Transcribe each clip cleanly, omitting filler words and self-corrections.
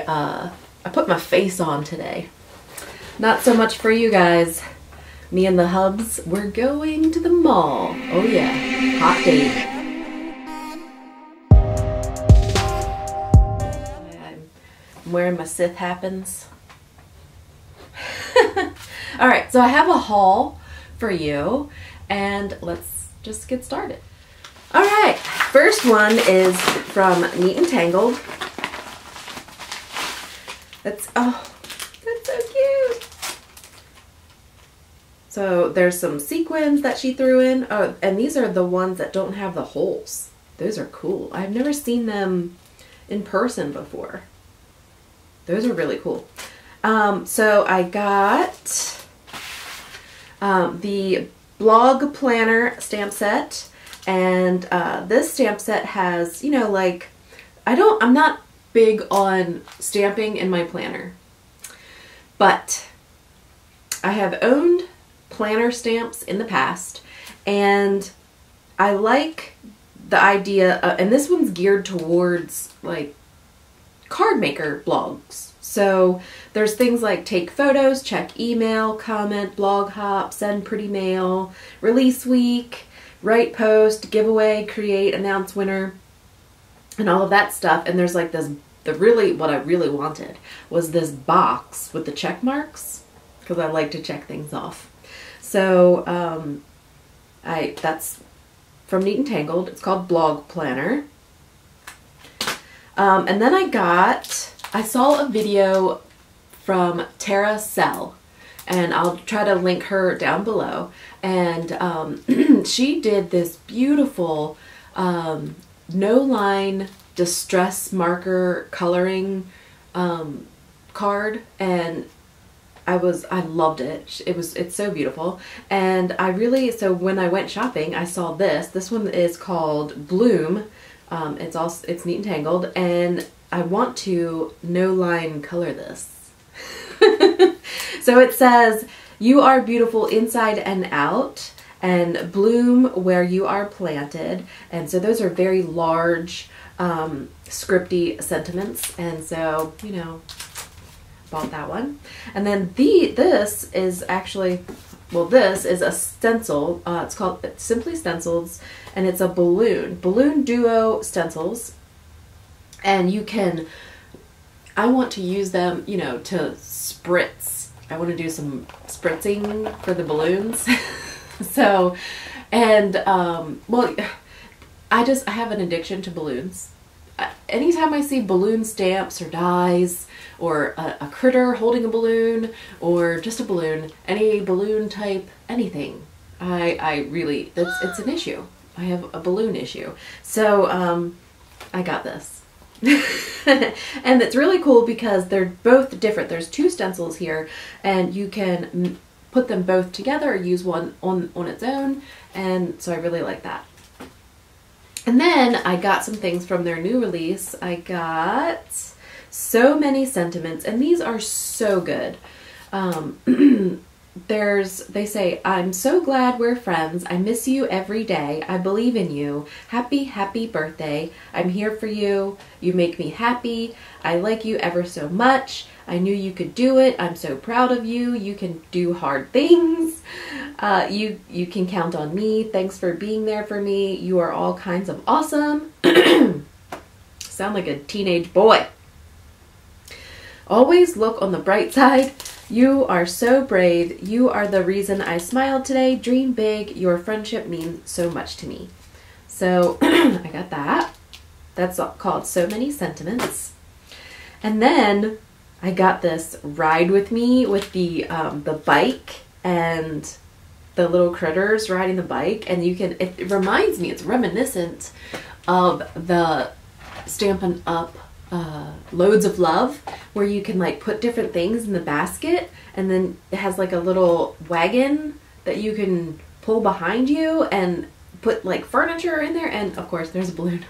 I put my face on today. Not so much for you guys. Me and the hubs, we're going to the mall. Oh yeah, hot date. I'm wearing my Sith happens. All right, so I have a haul for you, and let's just get started. All right, first one is from Neat and Tangled. That's so cute. So there's some sequins that she threw in. Oh, and these are the ones that don't have the holes. Those are cool. I've never seen them in person before. Those are really cool. So I got the Blog Planner stamp set, and this stamp set has, you know, like, I'm not big on stamping in my planner, but I have owned planner stamps in the past, and I like the idea of, and this one's geared towards like card maker blogs. So there's things like take photos, check email, comment, blog hop, send pretty mail, release week, write post, giveaway, create, announce winner, and all of that stuff. And there's like this, what I really wanted was this box with the check marks, because I like to check things off. So that's from Neat and Tangled. It's called Blog Planner. And then I saw a video from Tara Sell, and I'll try to link her down below. And she did this beautiful no-line distress marker coloring card, and I loved it. It's so beautiful. And so when I went shopping, I saw this. This one is called Bloom. It's Neat and Tangled, and I want to no-line color this. So it says, "You are beautiful inside and out, and bloom where you are planted." And so those are very large, scripty sentiments. And so, you know, bought that one. And then this is actually, well, this is a stencil. It's called Simply Stencils, and it's a Balloon Duo Stencils. And you can, I want to use them, you know, to spritz. I want to do some spritzing for the balloons. So, and, well, I have an addiction to balloons. Anytime I see balloon stamps or dies or a critter holding a balloon or just a balloon, any balloon type, anything, I really, it's an issue. I have a balloon issue. So, I got this. And it's really cool because they're both different. There's two stencils here, and you can put them both together or use one on its own. And so I really like that. And then I got some things from their new release. I got So Many Sentiments, and these are so good. They say, "I'm so glad we're friends. I miss you every day. I believe in you. Happy, happy birthday. I'm here for you. You make me happy. I like you ever so much. I knew you could do it. I'm so proud of you. You can do hard things. You can count on me. Thanks for being there for me. You are all kinds of awesome." Sound like a teenage boy. "Always look on the bright side. You are so brave. You are the reason I smiled today. Dream big. Your friendship means so much to me." So I got that. That's called So Many Sentiments. And then I got this Ride With Me with the bike and the little critters riding the bike. And you can, it reminds me, it's reminiscent of the Stampin' Up Loads of Love, where you can like put different things in the basket, and then it has like a little wagon that you can pull behind you and put like furniture in there, and of course there's a balloon.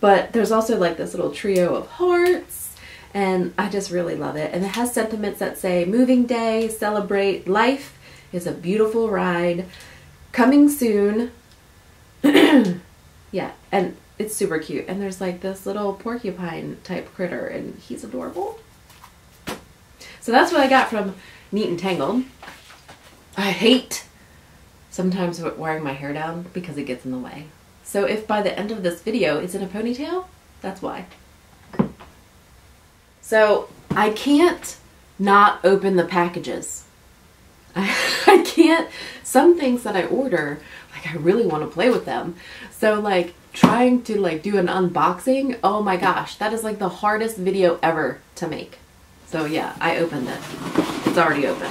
But there's also like this little trio of hearts, and I just really love it. And it has sentiments that say, "Moving day, celebrate, life is a beautiful ride, coming soon." Yeah, and It's super cute. And there's like this little porcupine type critter, and he's adorable. So that's what I got from Neat and Tangled. I hate sometimes wearing my hair down because it gets in the way. So if by the end of this video it's in a ponytail, that's why. So I can't not open the packages. I can't, some things that I order, like I really want to play with them. So like trying to like do an unboxing, oh my gosh, that is like the hardest video ever to make. So yeah, I opened it. It's already open.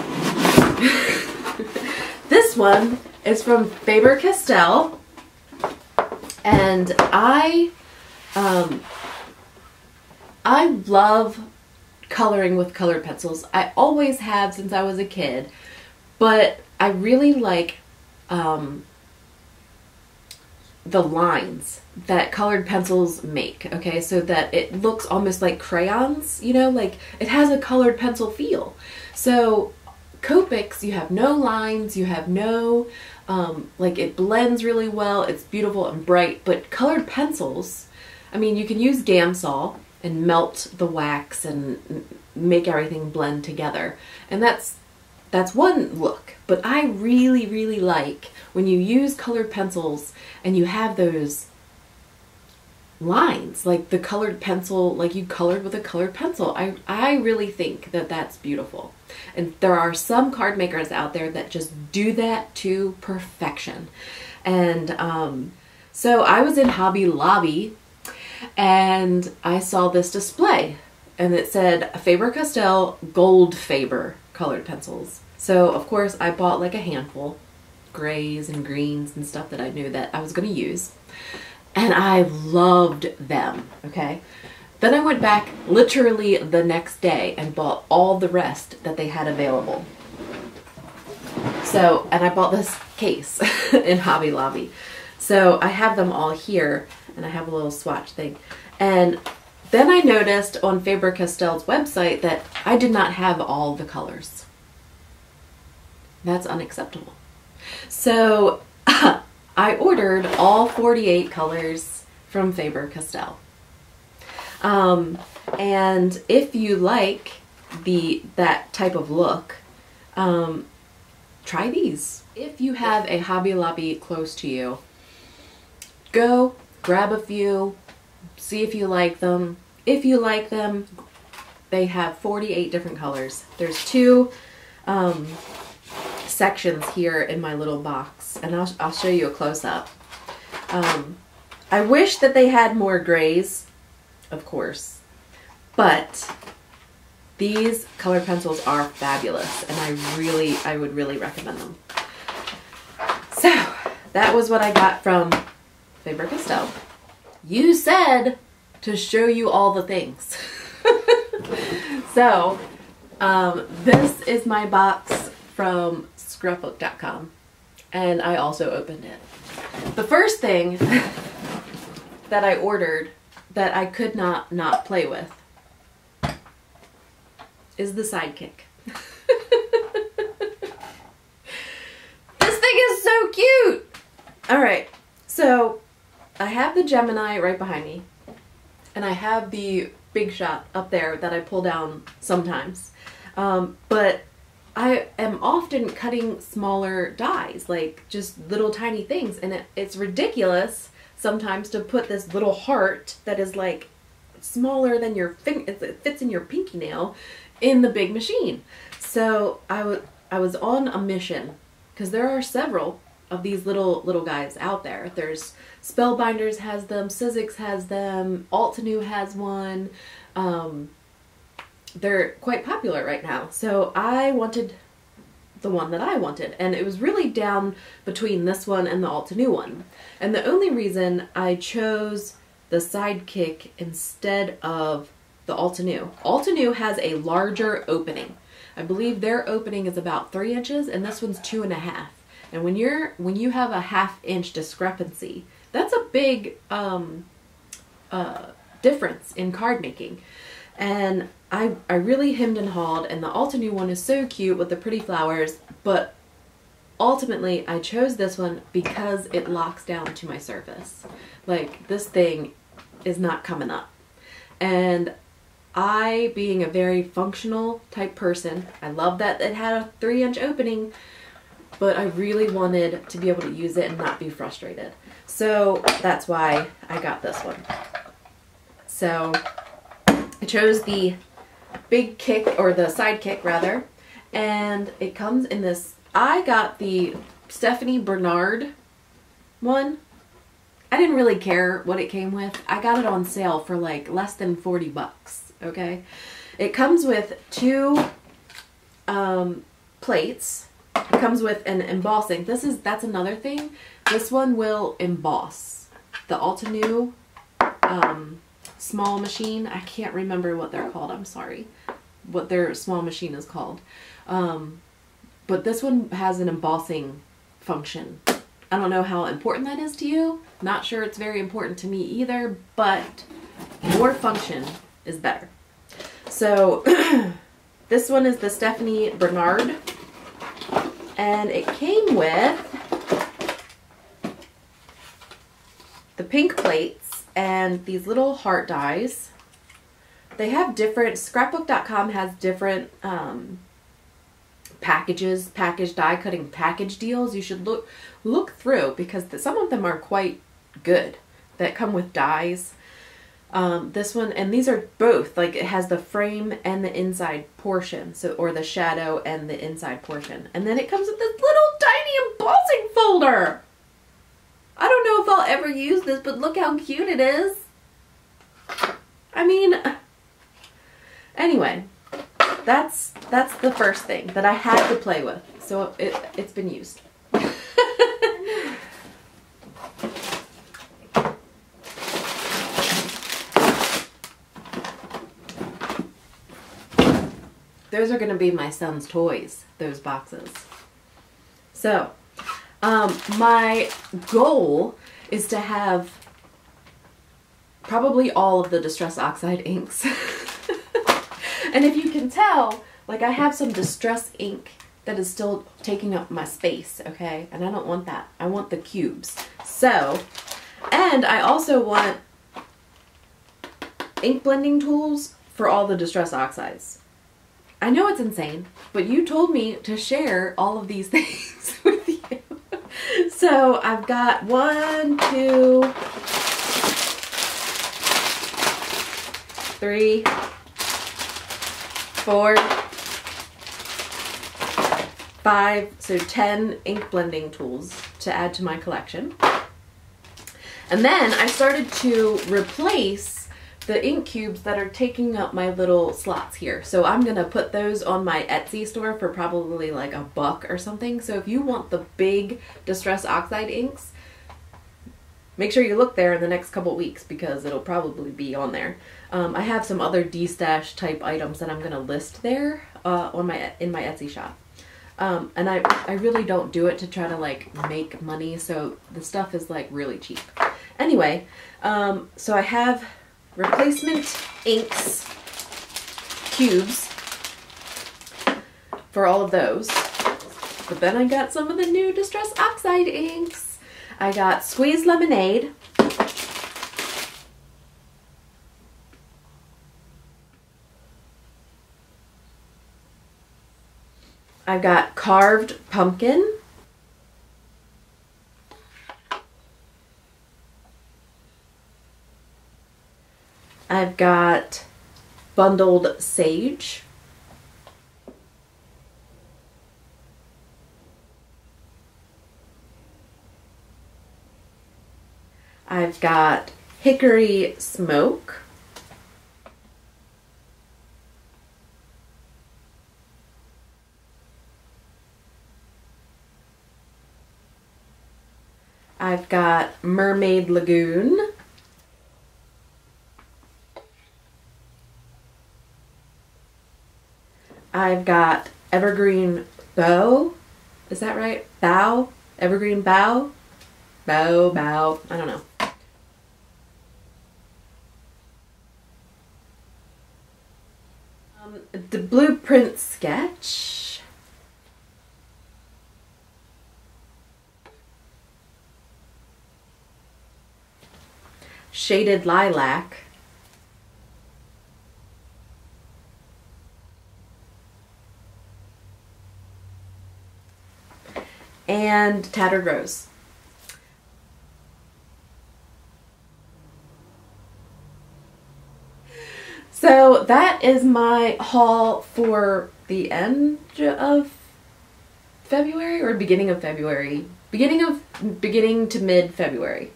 This one is from Faber-Castell, and I love coloring with colored pencils. I always have since I was a kid, but I really like the lines that colored pencils make, okay, so that it looks almost like crayons, you know, like it has a colored pencil feel. So Copics, you have no lines, you have no, like it blends really well, it's beautiful and bright, but colored pencils, I mean, you can use Gamsol and melt the wax and make everything blend together. And that's one look, but I really, really like when you use colored pencils and you have those lines, like the colored pencil, like you colored with a colored pencil. I really think that that's beautiful. And there are some card makers out there that just do that to perfection. And so I was in Hobby Lobby and I saw this display and it said Faber-Castell Gold Faber colored pencils. So of course I bought like a handful, grays and greens and stuff that I knew that I was going to use. And I loved them, okay? Then I went back literally the next day and bought all the rest that they had available. So, and I bought this case in Hobby Lobby. So I have them all here, and I have a little swatch thing. And then I noticed on Faber-Castell's website that I did not have all the colors. That's unacceptable. So I ordered all 48 colors from Faber-Castell. And if you like that type of look, try these. If you have a Hobby Lobby close to you, go grab a few, see if you like them. If you like them, they have 48 different colors. There's two sections here in my little box, and I'll show you a close-up. I wish that they had more grays, of course, but these colored pencils are fabulous, and I would really recommend them. So that was what I got from Faber-Castell. You said to show you all the things. So this is my box from Scrapbook.com, and I also opened it. The first thing that I ordered that I could not play with is the Sidekick. This thing is so cute! Alright, so I have the Gemini right behind me, and I have the Big Shot up there that I pull down sometimes, but I am often cutting smaller dies, like just little tiny things, and it's ridiculous sometimes to put this little heart that is like smaller than your finger, it fits in your pinky nail, in the big machine. So I was on a mission, because there are several of these little guys out there. There's Spellbinders has them, Sizzix has them, Altenew has one. They're quite popular right now. So I wanted the one that I wanted, and it was really down between this one and the Altenew one. And the only reason I chose the Sidekick instead of the Altenew. Altenew has a larger opening. I believe their opening is about 3 inches, and this one's 2.5. And when you have a 1/2 inch discrepancy, that's a big difference in card making. And I really hemmed and hawed, and the Altenew one is so cute with the pretty flowers, but Ultimately, I chose this one because it locks down to my surface. Like, this thing is not coming up. And I, being a very functional type person, I love that it had a 3-inch opening, but I really wanted to be able to use it and not be frustrated. So that's why I got this one. So I chose the Big Kick, or the Sidekick rather, and it comes in this. I got the Stephanie Bernard one. I didn't really care what it came with. I got it on sale for like less than 40 bucks, okay? It comes with two plates. It comes with an embossing. That's another thing. This one will emboss. The Altenew small machine. I can't remember what they're called. I'm sorry. What their small machine is called. But this one has an embossing function. I don't know how important that is to you. Not sure it's very important to me either, but more function is better. So this one is the Stephanie Bernard, and it came with the pink plates and these little heart dies. They have different, Scrapbook.com has different packages, package die cutting package deals. You should look through, because some of them are quite good that come with dies. This one, and these are both, like, it has the frame and the inside portion, so, or the shadow and the inside portion, and then it comes with this little tiny embossing folder. I don't know if I'll ever use this, but look how cute it is. I mean, anyway, that's the first thing that I had to play with, so it's been used. Those are going to be my son's toys, those boxes. So, my goal is to have probably all of the Distress Oxide inks. And if you can tell, like, I have some Distress ink that is still taking up my space, okay? And I don't want that. I want the cubes. So, and I also want ink blending tools for all the Distress Oxides. I know it's insane, but you told me to share all of these things with you. So I've got 1, 2, 3, 4, 5, so 10 ink blending tools to add to my collection. And then I started to replace the ink cubes that are taking up my little slots here. So I'm gonna put those on my Etsy store for probably like $1 or something. So if you want the big Distress Oxide inks, make sure you look there in the next couple weeks, because it'll probably be on there. I have some other D-stash type items that I'm gonna list there in my Etsy shop. And I really don't do it to try to like make money, so the stuff is like really cheap. Anyway, so I have replacement inks, cubes, for all of those. But then I got some of the new Distress Oxide inks. I got Squeeze Lemonade. I've got Carved Pumpkin. I've got Bundled Sage. I've got Hickory Smoke. I've got Mermaid Lagoon. I've got Evergreen Bough. Is that right? Bough? Evergreen Bough? Bough. I don't know. The Blueprint Sketch. Shaded Lilac. And Tattered Rose. So that is my haul for the end of February or beginning of February. Beginning to mid-February.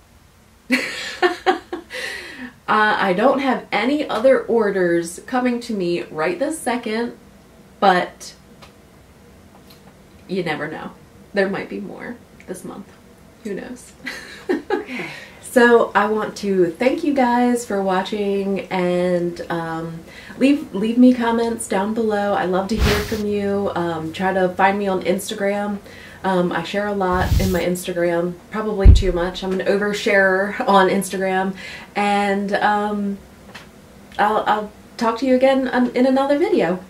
I don't have any other orders coming to me right this second, but you never know. There might be more this month. Who knows? Okay. So I want to thank you guys for watching, and leave me comments down below. I love to hear from you. Try to find me on Instagram. I share a lot in my Instagram, probably too much. I'm an oversharer on Instagram, and I'll talk to you again in another video.